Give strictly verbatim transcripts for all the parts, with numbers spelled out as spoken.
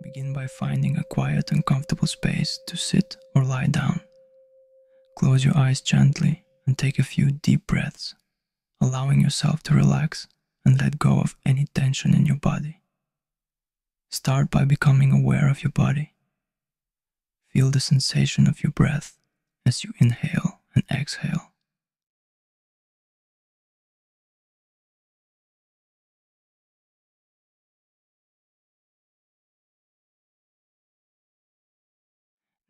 Begin by finding a quiet and comfortable space to sit or lie down. Close your eyes gently and take a few deep breaths, allowing yourself to relax and let go of any tension in your body. Start by becoming aware of your body. Feel the sensation of your breath as you inhale and exhale.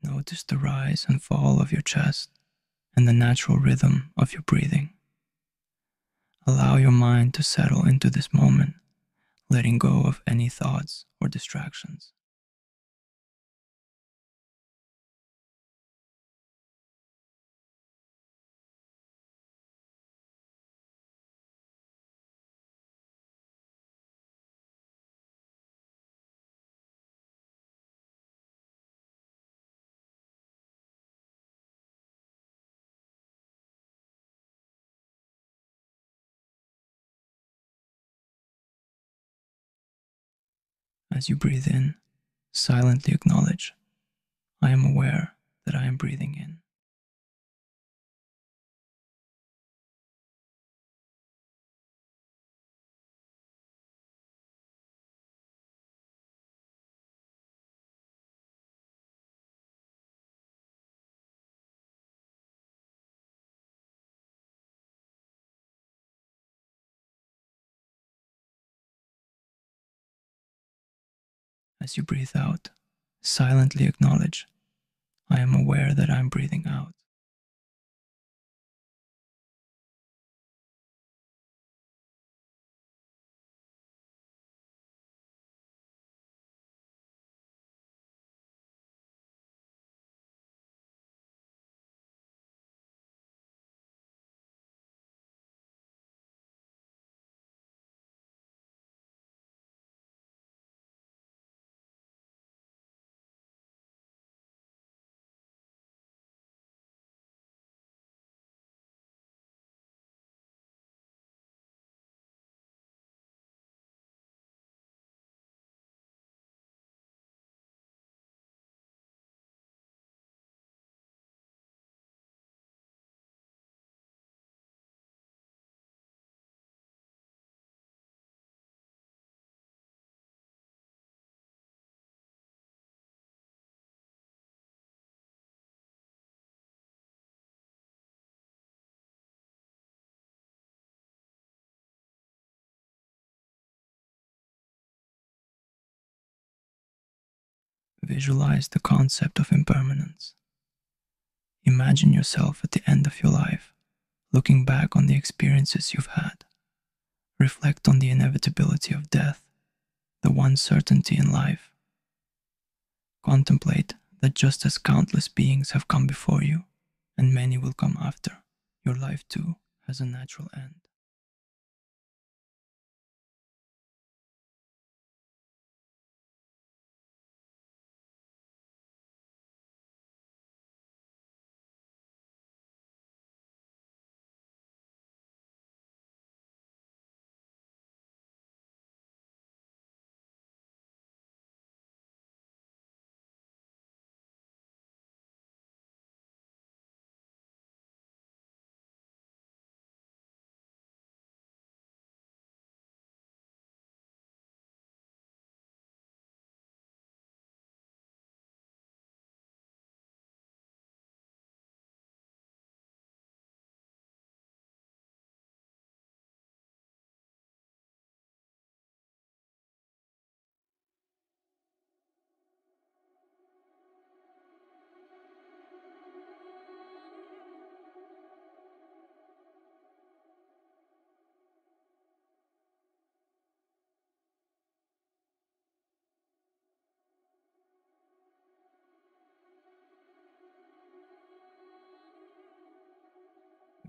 Notice the rise and fall of your chest and the natural rhythm of your breathing. Allow your mind to settle into this moment, letting go of any thoughts or distractions. As you breathe in, silently acknowledge, I am aware that I am breathing in. As you breathe out, silently acknowledge, I am aware that I'm breathing out. Visualize the concept of impermanence. Imagine yourself at the end of your life, looking back on the experiences you've had. Reflect on the inevitability of death, the one certainty in life. Contemplate that just as countless beings have come before you, and many will come after, your life too has a natural end.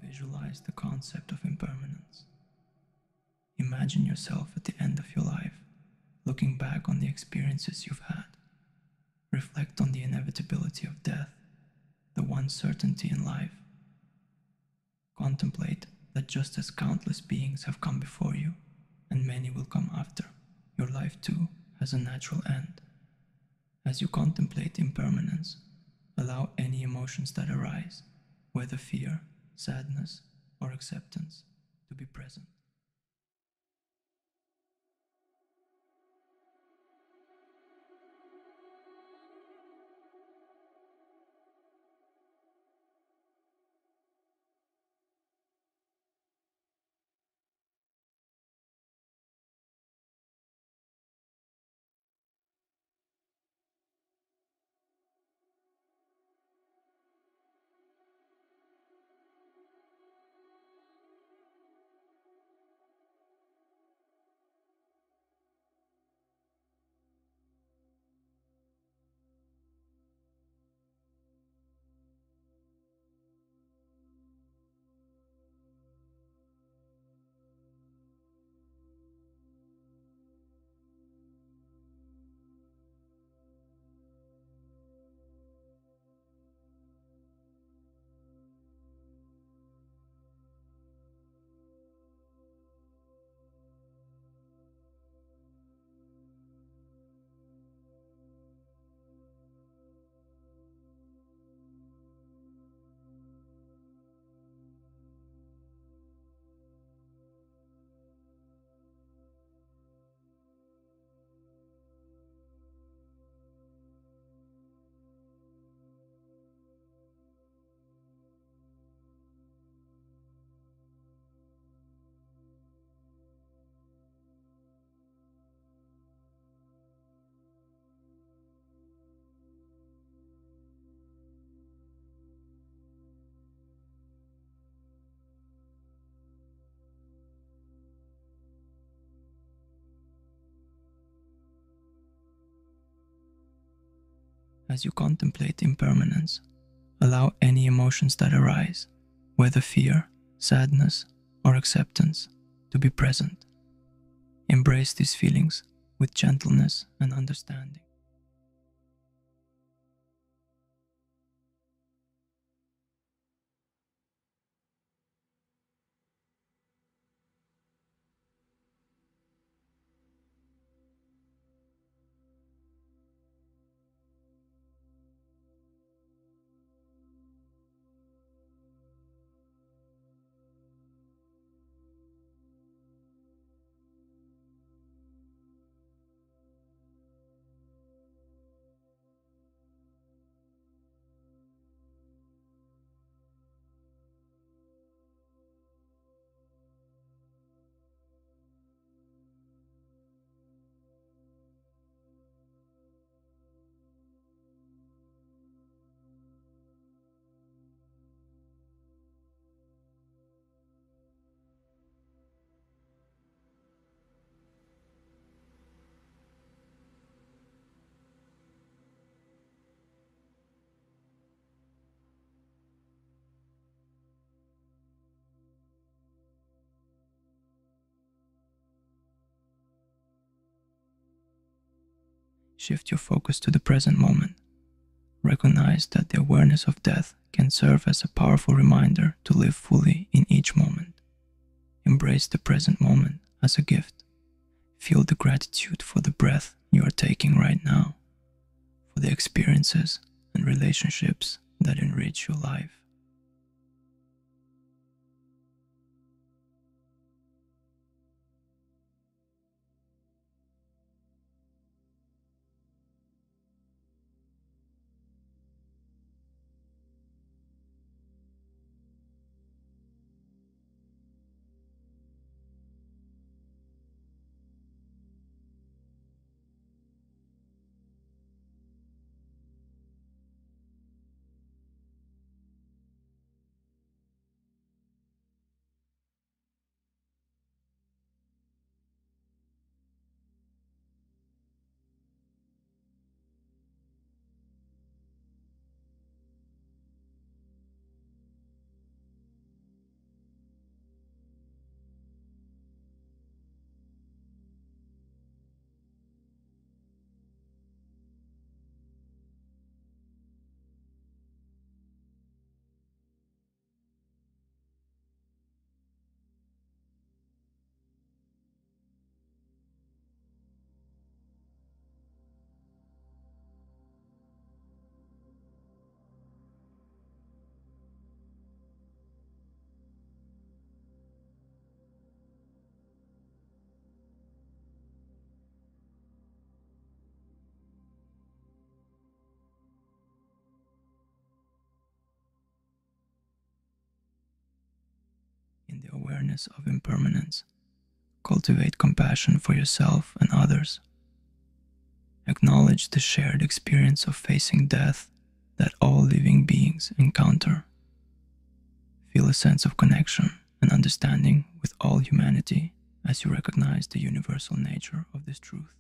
Visualize the concept of impermanence. Imagine yourself at the end of your life, looking back on the experiences you've had. Reflect on the inevitability of death, the one certainty in life. Contemplate that just as countless beings have come before you, and many will come after, your life too has a natural end. As you contemplate impermanence, allow any emotions that arise, whether fear, sadness, or acceptance, to be present. As you contemplate impermanence, allow any emotions that arise, whether fear, sadness, or acceptance, to be present. Embrace these feelings with gentleness and understanding. Shift your focus to the present moment. Recognize that the awareness of death can serve as a powerful reminder to live fully in each moment. Embrace the present moment as a gift. Feel the gratitude for the breath you are taking right now, for the experiences and relationships that enrich your life. awareness of impermanence. Cultivate compassion for yourself and others. Acknowledge the shared experience of facing death that all living beings encounter. Feel a sense of connection and understanding with all humanity as you recognize the universal nature of this truth.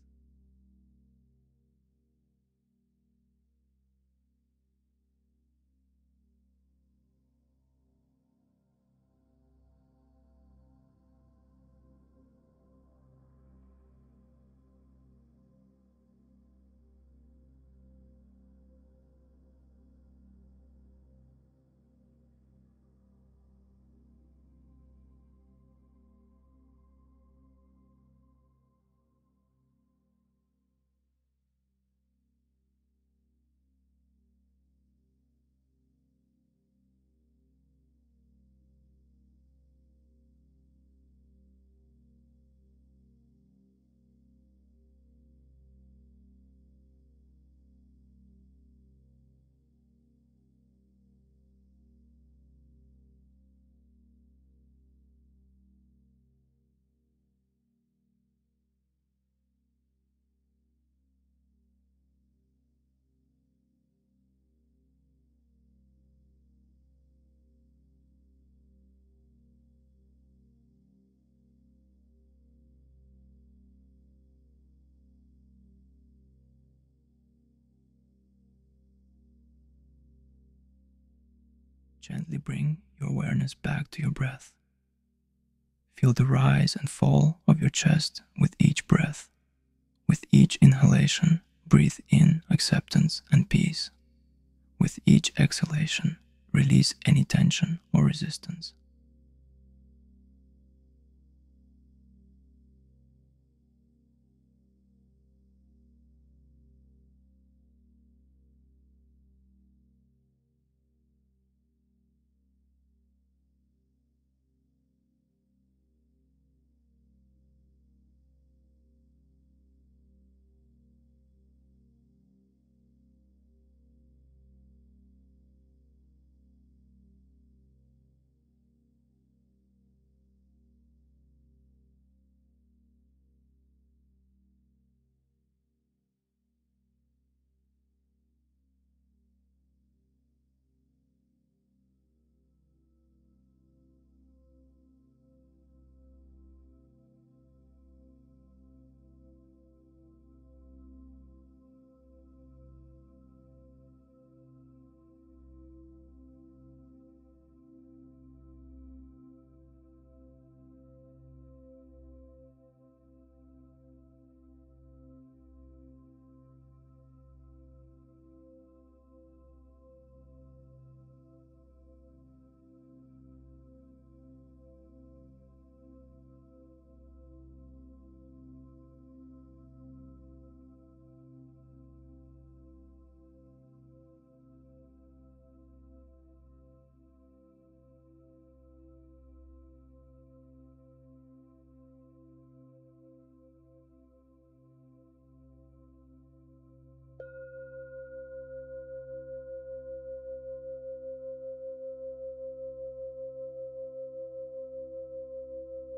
Gently bring your awareness back to your breath. Feel the rise and fall of your chest with each breath. With each inhalation, breathe in acceptance and peace. With each exhalation, release any tension or resistance.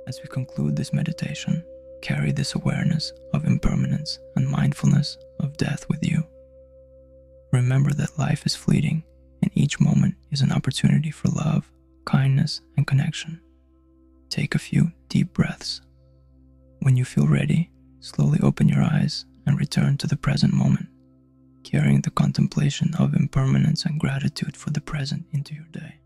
As we conclude this meditation, carry this awareness of impermanence and mindfulness of death with you. Remember that life is fleeting, and each moment is an opportunity for love, kindness, and connection. Take a few deep breaths. When you feel ready, slowly open your eyes and return to the present moment, carrying the contemplation of impermanence and gratitude for the present into your day.